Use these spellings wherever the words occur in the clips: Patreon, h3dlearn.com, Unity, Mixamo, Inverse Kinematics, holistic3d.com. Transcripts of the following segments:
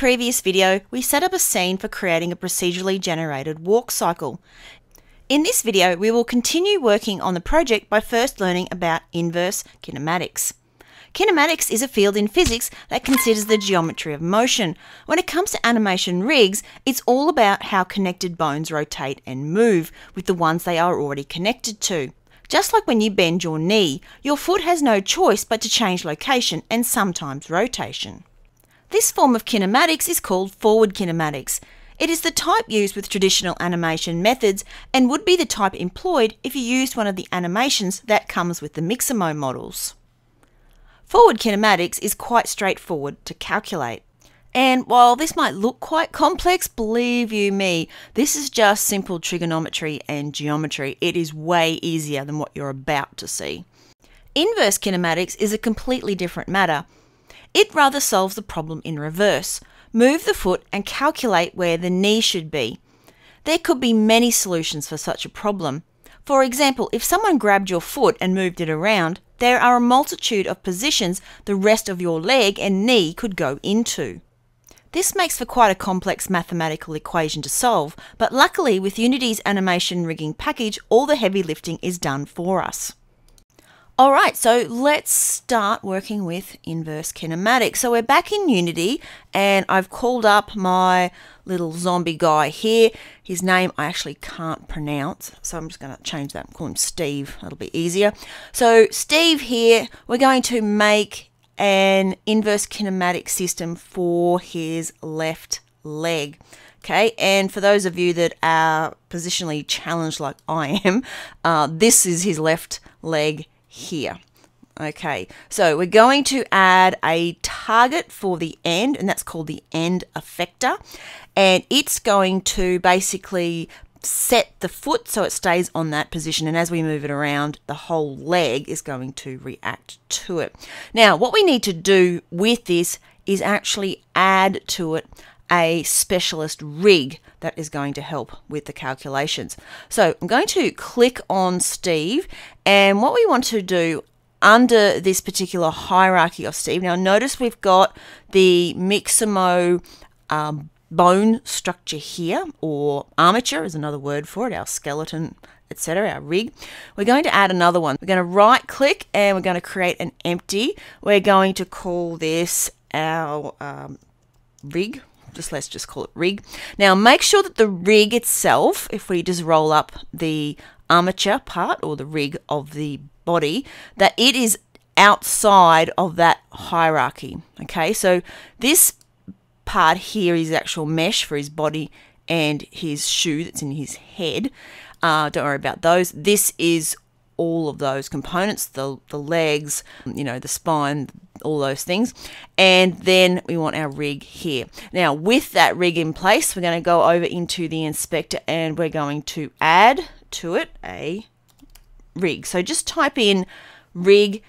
previous video, we set up a scene for creating a procedurally generated walk cycle. In this video, we will continue working on the project by first learning about inverse kinematics. Kinematics is a field in physics that considers the geometry of motion. When it comes to animation rigs, it's all about how connected bones rotate and move with the ones they are already connected to. Just like when you bend your knee, your foot has no choice but to change location and sometimes rotation. This form of kinematics is called forward kinematics. It is the type used with traditional animation methods and would be the type employed if you used one of the animations that comes with the Mixamo models. Forward kinematics is quite straightforward to calculate. And while this might look quite complex, believe you me, this is just simple trigonometry and geometry. It is way easier than what you're about to see. Inverse kinematics is a completely different matter. It rather solves the problem in reverse. Move the foot and calculate where the knee should be. There could be many solutions for such a problem. For example, if someone grabbed your foot and moved it around, there are a multitude of positions the rest of your leg and knee could go into. This makes for quite a complex mathematical equation to solve, but luckily with Unity's animation rigging package, all the heavy lifting is done for us. Alright, so let's start working with inverse kinematics. So we're back in Unity and I've called up my little zombie guy here. His name I actually can't pronounce, so I'm just going to change that and call him Steve. That'll be easier. So Steve here, we're going to make an inverse kinematic system for his left leg. Okay, and for those of you that are positionally challenged like I am, this is his left leg here. Okay, so we're going to add a target for the end, and that's called the end effector, and it's going to basically set the foot so it stays on that position, and as we move it around, the whole leg is going to react to it. Now what we need to do with this is actually add to it a specialist rig that is going to help with the calculations. So I'm going to click on Steve, and what we want to do under this particular hierarchy of Steve, now notice we've got the Mixamo bone structure here, or armature is another word for it, our skeleton, etc., our rig. We're going to add another one. We're going to right click and we're going to create an empty. We're going to call this our rig. Let's just call it rig. Now make sure that the rig itself, if we just roll up the armature part or the rig of the body, that it is outside of that hierarchy. Okay, so this part here is actual mesh for his body and his shoe that's in his head. Don't worry about those. This is all of those components, the legs, you know, the spine, all those things. And then we want our rig here. Now with that rig in place, we're going to go over into the inspector and we're going to add to it a rig. So just type in rig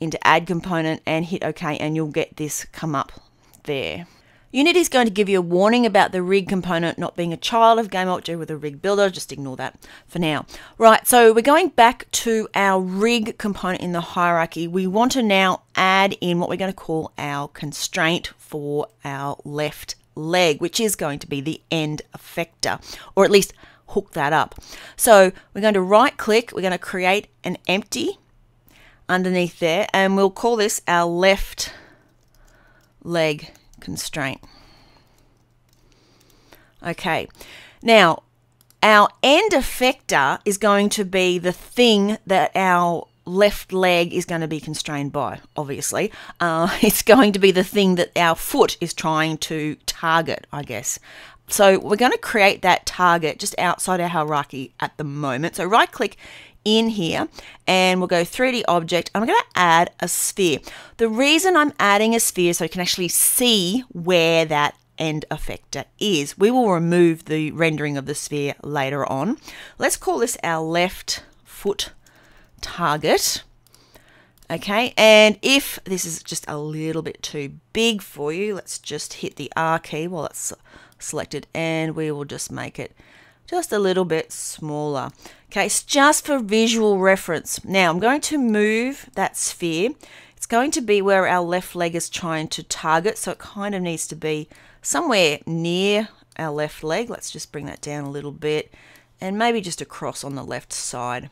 into add component and hit OK, and you'll get this come up there. Unity is going to give you a warning about the rig component not being a child of game object with a rig builder. Just ignore that for now. Right, so we're going back to our rig component in the hierarchy. We want to now add in what we're going to call our constraint for our left leg, which is going to be the end effector, or at least hook that up. So we're going to right click, we're going to create an empty underneath there, and we'll call this our left leg constraint. Okay, now our end effector is going to be the thing that our left leg is going to be constrained by, obviously. It's going to be the thing that our foot is trying to target, I guess. So we're going to create that target just outside our hierarchy at the moment. So right click in here and we'll go 3D object. I'm going to add a sphere. The reason I'm adding a sphere so you can actually see where that end effector is. We will remove the rendering of the sphere later on. Let's call this our left foot target. Okay, and if this is just a little bit too big for you, let's just hit the R key while it's selected and we will just make it just a little bit smaller. Okay, it's just for visual reference. Now I'm going to move that sphere. It's going to be where our left leg is trying to target, so it kind of needs to be somewhere near our left leg. Let's just bring that down a little bit and maybe just across on the left side.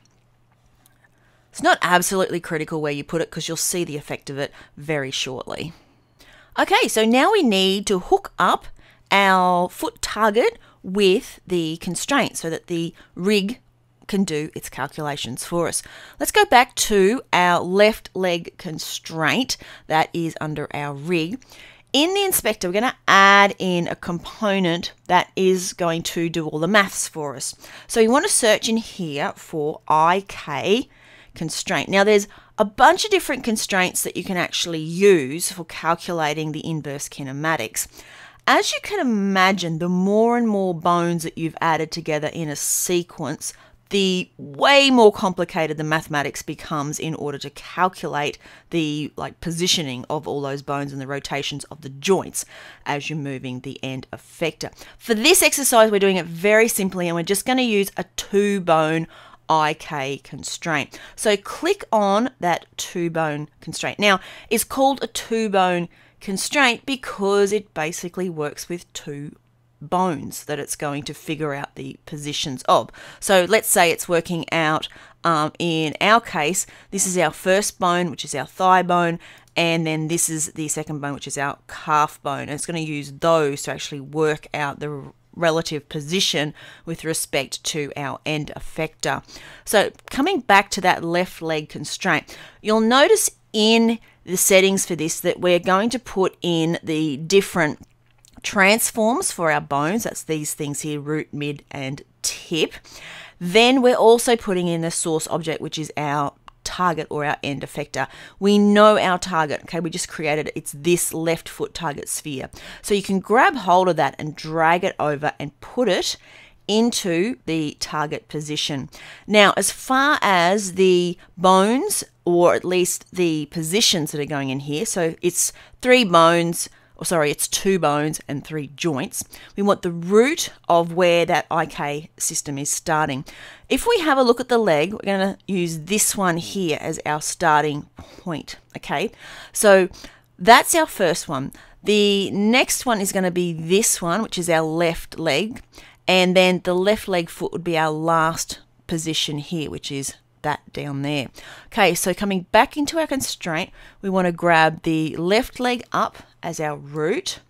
It's not absolutely critical where you put it because you'll see the effect of it very shortly. Okay, so now we need to hook up our foot target with the constraint so that the rig can do its calculations for us. Let's go back to our left leg constraint that is under our rig. In the inspector, we're going to add in a component that is going to do all the maths for us. So you want to search in here for IK constraint. Now there's a bunch of different constraints that you can actually use for calculating the inverse kinematics. As you can imagine, the more and more bones that you've added together in a sequence, the way more complicated the mathematics becomes in order to calculate the positioning of all those bones and the rotations of the joints as you're moving the end effector. For this exercise, we're doing it very simply, and we're just going to use a 2-bone IK constraint. So click on that 2-bone constraint. Now, it's called a 2-bone constraint because it basically works with 2 bones that it's going to figure out the positions of. So let's say it's working out, in our case, this is our first bone, which is our thigh bone, and then this is the second bone, which is our calf bone. And it's going to use those to actually work out the relative position with respect to our end effector. So coming back to that left leg constraint, you'll notice in the settings for this that we're going to put in the different transforms for our bones. That's these things here, root, mid, and tip. Then we're also putting in the source object, which is our target or our end effector. We know our target, okay, we just created it. It's this left foot target sphere. So you can grab hold of that and drag it over and put it into the target position. Now, as far as the bones, or at least the positions that are going in here, so it's 2 bones and 3 joints. We want the root of where that IK system is starting. If we have a look at the leg, we're going to use this one here as our starting point. Okay, so that's our first one. The next one is going to be this one, which is our left leg. And then the left leg foot would be our last position here, which is that down there. Okay, so coming back into our constraint, we want to grab the left leg up as our root.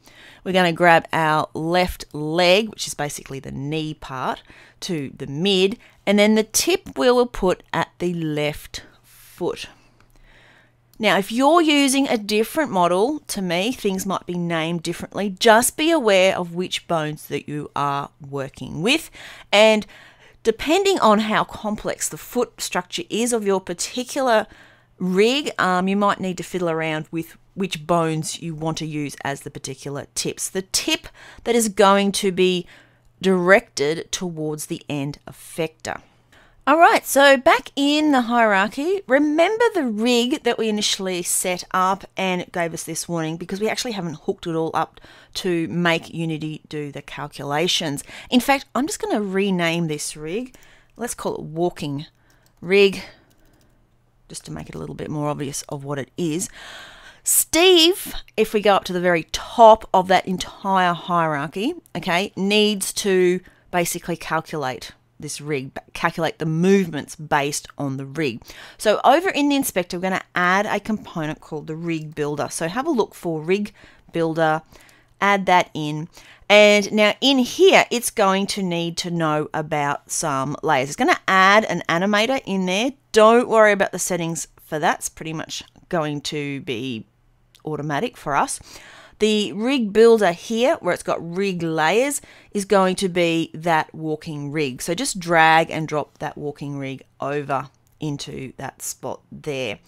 We're going to grab our left leg, which is basically the knee part, to the mid, and then the tip we will put at the left foot. Now, if you're using a different model to me, things might be named differently. Just be aware of which bones that you are working with, and depending on how complex the foot structure is of your particular rig, you might need to fiddle around with which bones you want to use as the particular tips. The tip that is going to be directed towards the end effector. All right, so back in the hierarchy, remember the rig that we initially set up, and it gave us this warning because we actually haven't hooked it all up to make Unity do the calculations. In fact, I'm just going to rename this rig. Let's call it walking rig, just to make it a little bit more obvious of what it is. Steve, if we go up to the very top of that entire hierarchy, okay, needs to basically calculate this rig, calculate the movements based on the rig. So over in the inspector, we're going to add a component called the rig builder. So have a look for rig builder, add that in. And now in here, it's going to need to know about some layers. It's going to add an animator in there. Don't worry about the settings for that. It's pretty much going to be automatic for us. The rig builder here, where it's got rig layers, is going to be that walking rig. So just drag and drop that walking rig over into that spot there.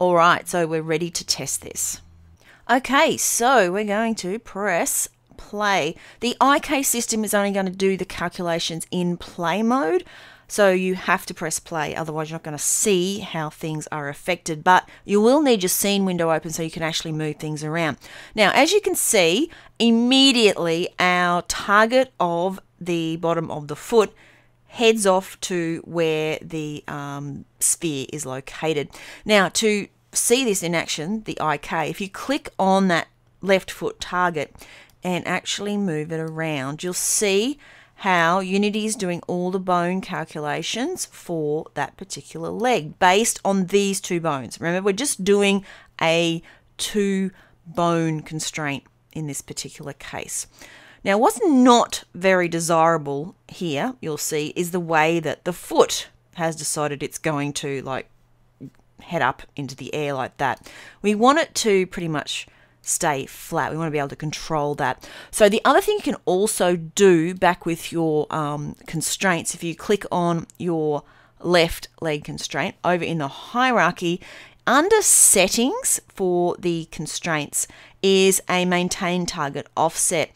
All right, so we're ready to test this. Okay, so we're going to press play. The IK system is only going to do the calculations in play mode. So you have to press play, otherwise you're not going to see how things are affected, but you will need your scene window open so you can actually move things around. Now, as you can see, immediately our target of the bottom of the foot heads off to where the sphere is located. Now, to see this in action, the IK, if you click on that left foot target and actually move it around. You'll see how Unity is doing all the bone calculations for that particular leg based on these two bones. Remember, we're just doing a two bone constraint in this particular case. Now, what's not very desirable here, you'll see, is the way that the foot has decided it's going to like head up into the air like that. We want it to pretty much stay flat. We want to be able to control that. So the other thing you can also do back with your constraints, if you click on your left leg constraint over in the hierarchy, under settings for the constraints is a maintain target offset.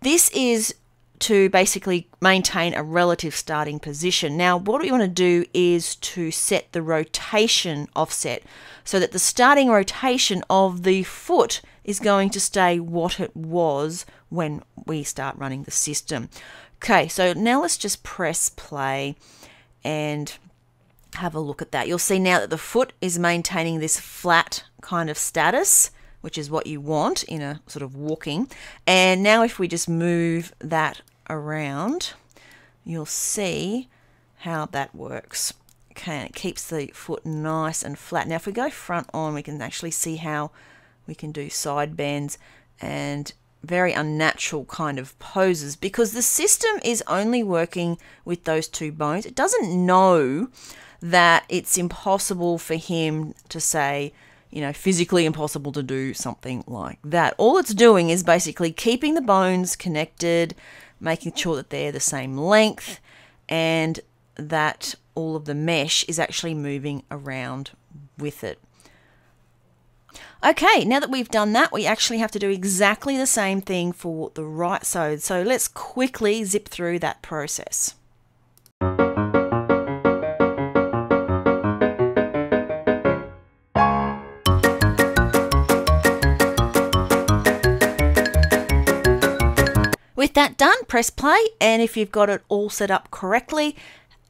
This is to basically maintain a relative starting position. Now, what we want to do is to set the rotation offset so that the starting rotation of the foot is going to stay what it was when we start running the system. Okay, so now let's just press play and have a look at that. You'll see now that the foot is maintaining this flat kind of status, which is what you want in a sort of walking. And now if we just move that around, you'll see how that works. Okay, and it keeps the foot nice and flat. Now if we go front on, we can actually see how we can do side bends and very unnatural kind of poses because the system is only working with those two bones. It doesn't know that it's impossible for him to say, you know, physically impossible to do something like that. All it's doing is basically keeping the bones connected, making sure that they're the same length and that all of the mesh is actually moving around with it. Okay, now that we've done that, we actually have to do exactly the same thing for the right side. So let's quickly zip through that process. With that done, press play, and if you've got it all set up correctly,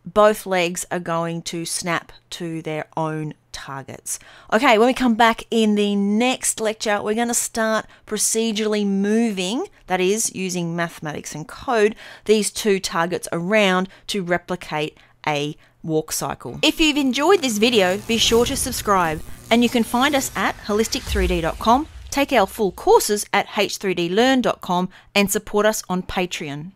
both legs are going to snap to their own targets. Okay, when we come back in the next lecture, we're going to start procedurally moving, that is, using mathematics and code, these two targets around to replicate a walk cycle. If you've enjoyed this video, be sure to subscribe, and you can find us at holistic3d.com. Take our full courses at h3dlearn.com and support us on Patreon.